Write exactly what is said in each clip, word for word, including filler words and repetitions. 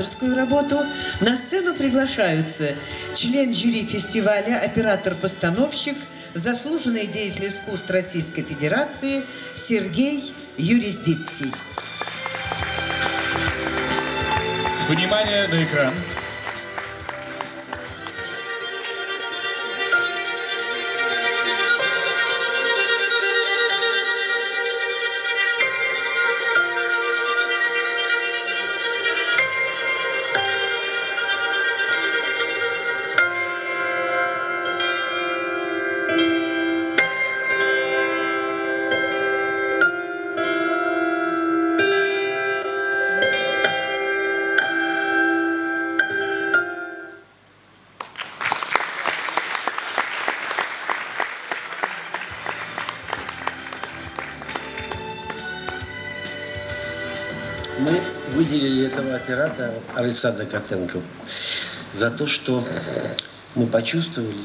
авторскую работу, на сцену приглашаются член жюри фестиваля, оператор-постановщик, заслуженный деятель искусств Российской Федерации Сергей Юриздицкий. Внимание на экран. Оператора Александра Котенко за то, что мы почувствовали,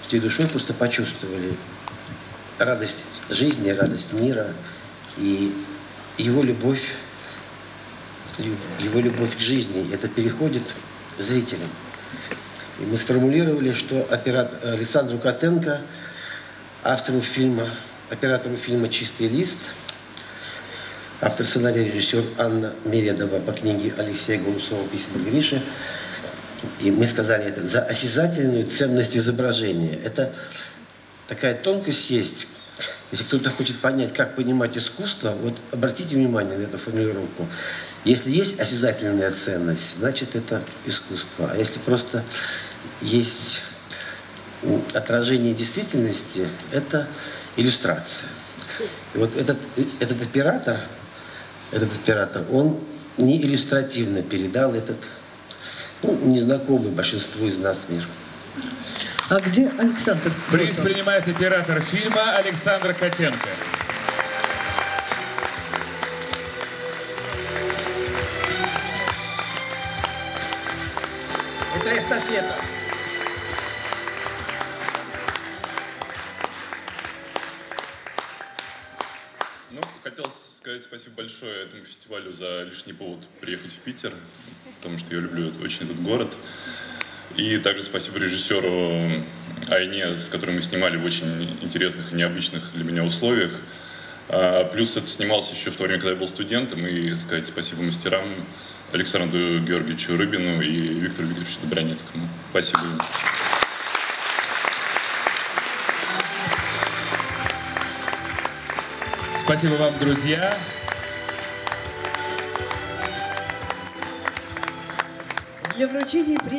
всей душой просто почувствовали радость жизни, радость мира и его любовь, его любовь к жизни. Это переходит зрителям. И мы сформулировали, что оператор Александру Котенко, автору фильма, оператору фильма «Чистый лист», автор сценария, режиссер Айна Мередова по книге Алексея Голубцова «Письма Гриши». И мы сказали это за осязательную ценность изображения. Это такая тонкость есть. Если кто-то хочет понять, как понимать искусство, вот обратите внимание на эту формулировку. Если есть осязательная ценность, значит это искусство. А если просто есть отражение действительности, это иллюстрация. И вот этот, этот оператор, этот оператор, он не иллюстративно передал этот, ну, незнакомый большинству из нас мир. А где Александр? Приз принимает оператор фильма Александр Котенко. Это эстафета. Спасибо большое этому фестивалю за лишний повод приехать в Питер, потому что я люблю очень этот город. И также спасибо режиссеру Айне, с которой мы снимали в очень интересных и необычных для меня условиях. А плюс это снималось еще в то время, когда я был студентом, и сказать спасибо мастерам Александру Георгиевичу Рыбину и Виктору Викторовичу Добронецкому. Спасибо им. Спасибо вам, друзья. Для вручения приза